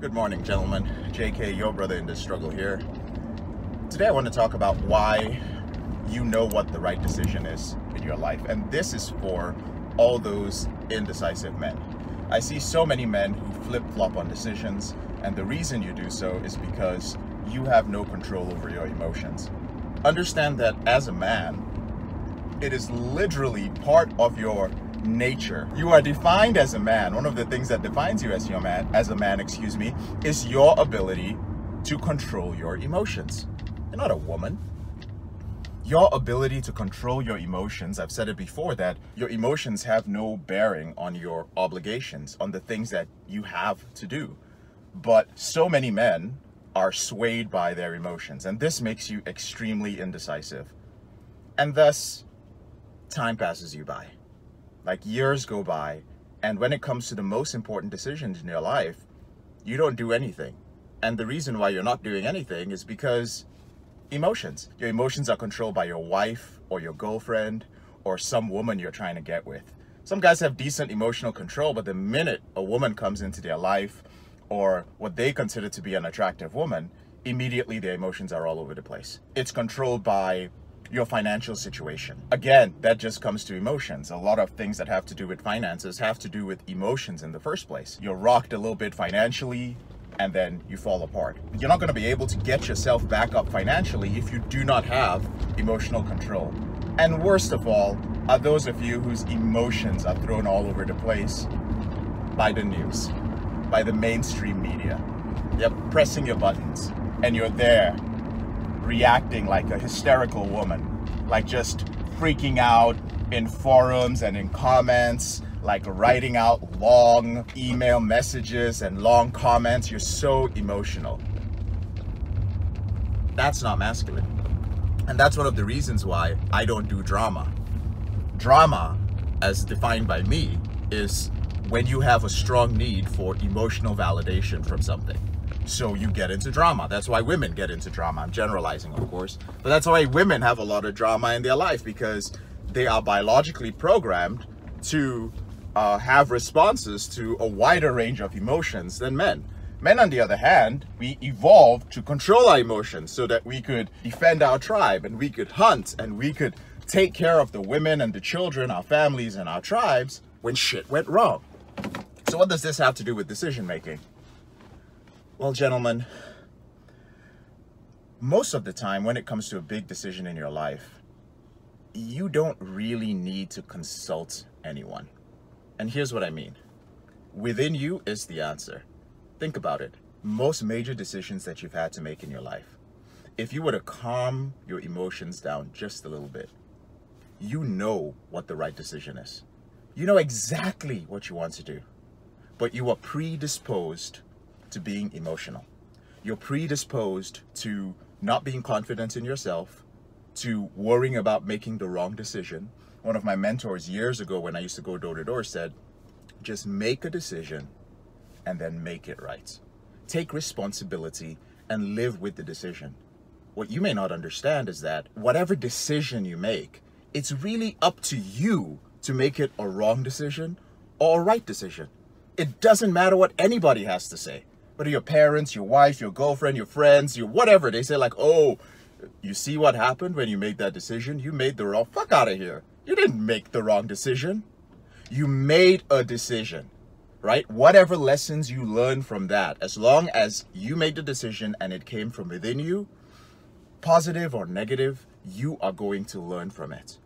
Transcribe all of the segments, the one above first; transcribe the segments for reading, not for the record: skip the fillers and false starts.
Good morning, gentlemen. JK, your brother in this struggle here. Today I want to talk about why you know what the right decision is in your life. And this is for all those indecisive men. I see so many men who flip-flop on decisions, and the reason you do so is because you have no control over your emotions. Understand that as a man, it is literally part of your nature. You are defined as a man. One of the things that defines you as your man, is your ability to control your emotions. You're not a woman. Your ability to control your emotions, I've said it before, that your emotions have no bearing on your obligations, on the things that you have to do. But so many men are swayed by their emotions, and this makes you extremely indecisive. And thus, time passes you by. Like, years go by, and when it comes to the most important decisions in your life, you don't do anything. And the reason why you're not doing anything is because emotions. Your emotions are controlled by your wife or your girlfriend or some woman you're trying to get with. Some guys have decent emotional control, but the minute a woman comes into their life or what they consider to be an attractive woman, immediately their emotions are all over the place. It's controlled by your financial situation. Again, that just comes to emotions. A lot of things that have to do with finances have to do with emotions in the first place. You're rocked a little bit financially, and then you fall apart. You're not gonna be able to get yourself back up financially if you do not have emotional control. And worst of all, are those of you whose emotions are thrown all over the place by the news, by the mainstream media. They're pressing your buttons, and you're there, reacting like a hysterical woman, like just freaking out in forums and in comments, like writing out long email messages and long comments. You're so emotional. That's not masculine. And that's one of the reasons why I don't do drama. Drama, as defined by me, is when you have a strong need for emotional validation from something. So you get into drama. That's why women get into drama. I'm generalizing, of course. But that's why women have a lot of drama in their life, because they are biologically programmed to have responses to a wider range of emotions than men. Men, on the other hand, we evolved to control our emotions so that we could defend our tribe, and we could hunt, and we could take care of the women and the children, our families and our tribes, when shit went wrong. So what does this have to do with decision making? Well, gentlemen, most of the time when it comes to a big decision in your life, you don't really need to consult anyone. And here's what I mean. Within you is the answer. Think about it. Most major decisions that you've had to make in your life, if you were to calm your emotions down just a little bit, you know what the right decision is. You know exactly what you want to do, but you are predisposed to being emotional. You're predisposed to not being confident in yourself, to worrying about making the wrong decision. One of my mentors years ago, when I used to go door to door, said, just make a decision and then make it right. Take responsibility and live with the decision. What you may not understand is that whatever decision you make, it's really up to you to make it a wrong decision or a right decision. It doesn't matter what anybody has to say. Whether your parents, your wife, your girlfriend, your friends, your whatever, they say like, oh, you see what happened when you made that decision? You made the wrong, fuck out of here. You didn't make the wrong decision. You made a decision, right? Whatever lessons you learn from that, as long as you made the decision and it came from within you, positive or negative, you are going to learn from it.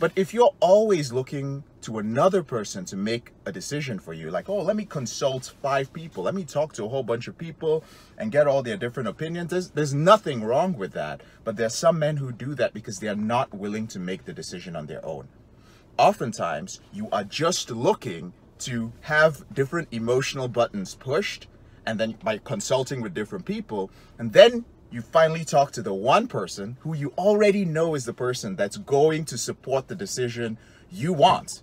But if you're always looking to another person to make a decision for you, like, oh, let me consult 5 people, let me talk to a whole bunch of people and get all their different opinions, there's nothing wrong with that. But there are some men who do that because they are not willing to make the decision on their own. Oftentimes, you are just looking to have different emotional buttons pushed, and then by consulting with different people, and then you finally talk to the one person who you already know is the person that's going to support the decision you want.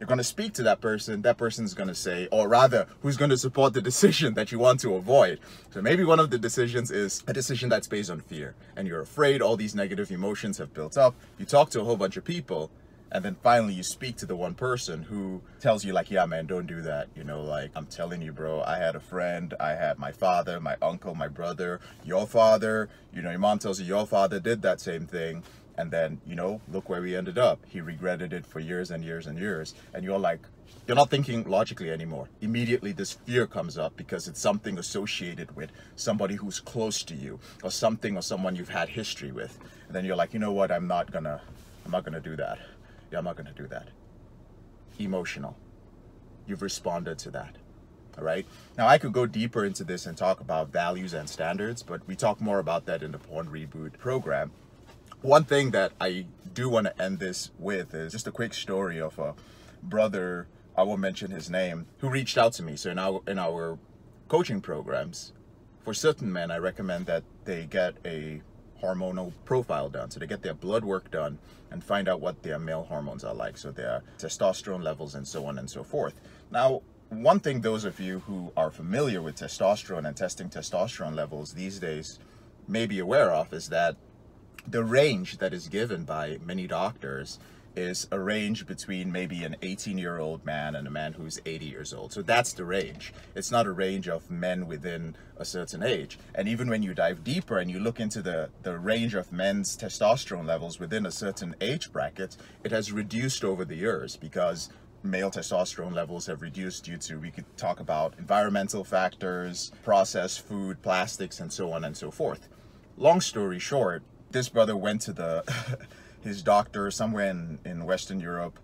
You're going to speak to that person's going to say, or rather, who's going to support the decision that you want to avoid. So maybe one of the decisions is a decision that's based on fear, and you're afraid all these negative emotions have built up. You talk to a whole bunch of people, And then finally, you speak to the one person who tells you like, yeah, man, don't do that. You know, like, I'm telling you, bro, I had a friend, I had my father, my uncle, my brother, your father, you know, your mom tells you your father did that same thing. And then, you know, look where we ended up. He regretted it for years and years and years. And you're like, you're not thinking logically anymore. Immediately this fear comes up because it's something associated with somebody who's close to you or something or someone you've had history with. And then you're like, you know what? I'm not gonna do that. Yeah, I'm not gonna do that. Emotional. You've responded to that. All right. Now I could go deeper into this and talk about values and standards, but we talk more about that in the Porn Reboot program. One thing that I do want to end this with is just a quick story of a brother, I won't mention his name, who reached out to me. So in our coaching programs, for certain men, I recommend that they get a hormonal profile done. So they get their blood work done and find out what their male hormones are like. So their testosterone levels and so on and so forth. Now, one thing those of you who are familiar with testosterone and testing testosterone levels these days may be aware of is that the range that is given by many doctors is a range between maybe an 18-year-old man and a man who's 80 years old. So that's the range. It's not a range of men within a certain age. And even when you dive deeper and you look into the range of men's testosterone levels within a certain age bracket, it has reduced over the years because male testosterone levels have reduced due to, we could talk about environmental factors, processed food, plastics, and so on and so forth. Long story short, this brother went to his doctor somewhere in Western Europe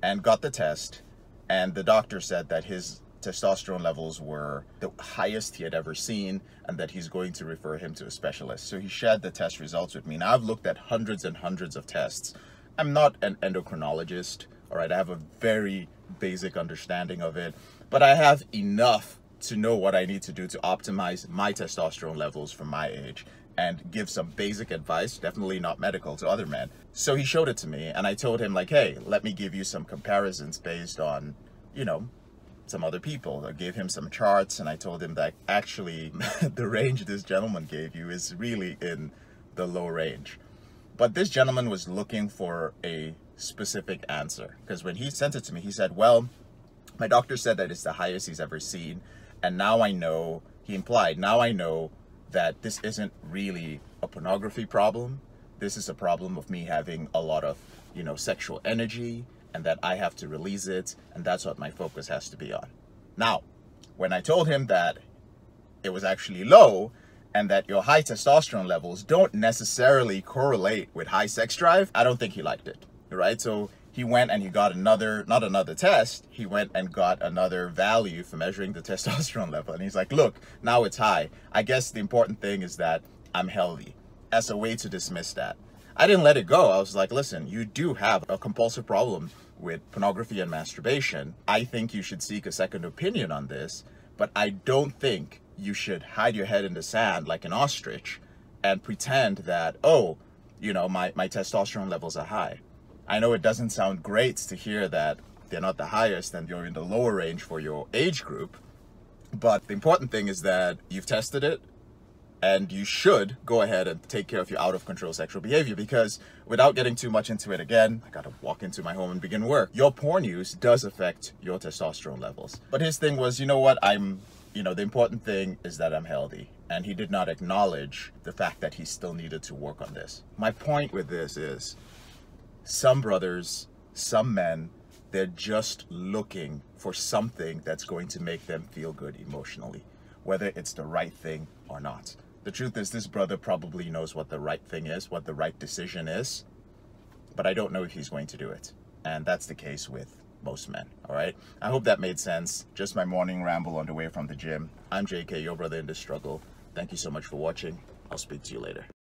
and got the test, and the doctor said that his testosterone levels were the highest he had ever seen and that he's going to refer him to a specialist. So he shared the test results with me. Now I've looked at hundreds and hundreds of tests. I'm not an endocrinologist, all right? I have a very basic understanding of it, but I have enough to know what I need to do to optimize my testosterone levels for my age and give some basic advice, definitely not medical, to other men. So he showed it to me and I told him like, hey, let me give you some comparisons based on, you know, some other people. I gave him some charts and I told him that actually the range this gentleman gave you is really in the low range. But this gentleman was looking for a specific answer because when he sent it to me, he said, well, my doctor said that it's the highest he's ever seen. And now I know, he implied, now I know that this isn't really a pornography problem. This is a problem of me having a lot of, you know, sexual energy and that I have to release it. And that's what my focus has to be on. Now, when I told him that it was actually low and that your high testosterone levels don't necessarily correlate with high sex drive, I don't think he liked it, right? So he went and he got another, not another test, he went and got another value for measuring the testosterone level. And he's like, look, now it's high. I guess the important thing is that I'm healthy, as a way to dismiss that. I didn't let it go. I was like, listen, you do have a compulsive problem with pornography and masturbation. I think you should seek a second opinion on this, but I don't think you should hide your head in the sand like an ostrich and pretend that, oh, you know, my testosterone levels are high. I know it doesn't sound great to hear that they're not the highest and you're in the lower range for your age group, but the important thing is that you've tested it and you should go ahead and take care of your out of control sexual behavior, because without getting too much into it again, I gotta walk into my home and begin work. Your porn use does affect your testosterone levels. But his thing was, you know what, the important thing is that I'm healthy. And he did not acknowledge the fact that he still needed to work on this. My point with this is, some brothers, some men, they're just looking for something that's going to make them feel good emotionally, whether it's the right thing or not. The truth is, this brother probably knows what the right thing is, what the right decision is, but I don't know if he's going to do it. And that's the case with most men, all right? I hope that made sense. Just my morning ramble on the way from the gym. I'm JK, your brother in this struggle. Thank you so much for watching. I'll speak to you later.